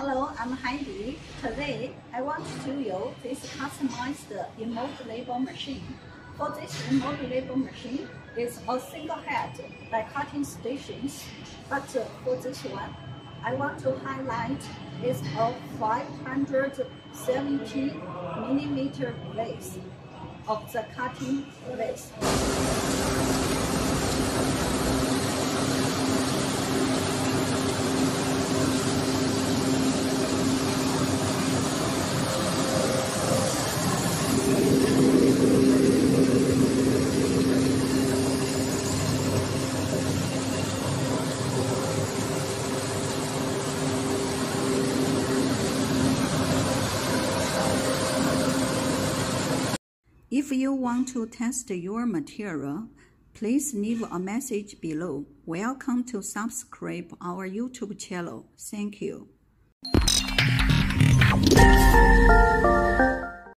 Hello, I'm Heidi. Today, I want to show you this customized remote label machine. For this remote label machine, it's a single head by cutting stations. But for this one, I want to highlight it's a 570 millimeter base of the cutting base. If you want to test your material, please leave a message below. Welcome to subscribe our YouTube channel. Thank you.